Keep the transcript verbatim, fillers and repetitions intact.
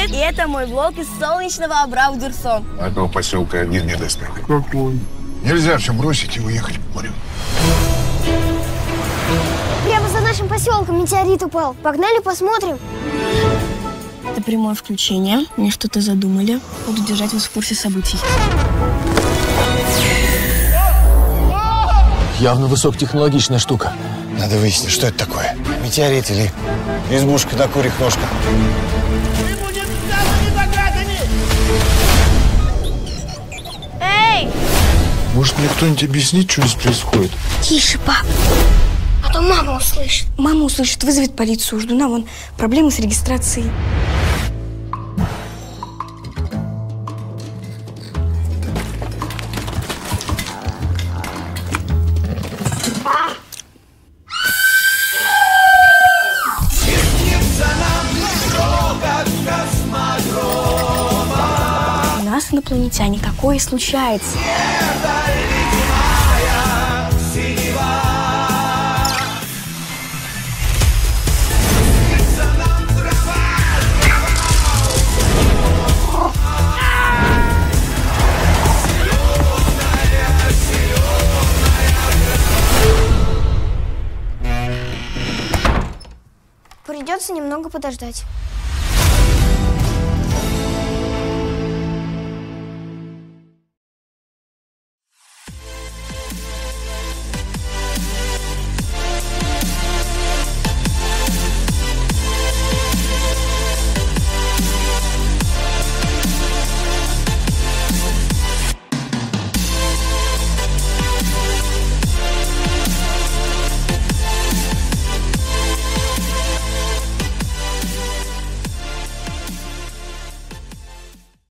привет! И это мой влог из солнечного Абрау-Дюрсо. Одного поселка один недостаток. Какой? Нельзя все бросить и уехать к морю. Прямо за нашим поселком метеорит упал. Погнали, посмотрим. Это прямое включение. Мне что-то задумали. Буду держать вас в курсе событий. Явно высокотехнологичная штука. Надо выяснить, что это такое. Метеорит или избушка на курьих ножках. Ты будешь не Эй! Может, мне кто-нибудь объяснит, что здесь происходит? Тише, пап. А то мама услышит. Мама услышит, вызовет полицию. У Ждуна вон проблемы с регистрацией. Инопланетяне, такое случается. Придется немного подождать.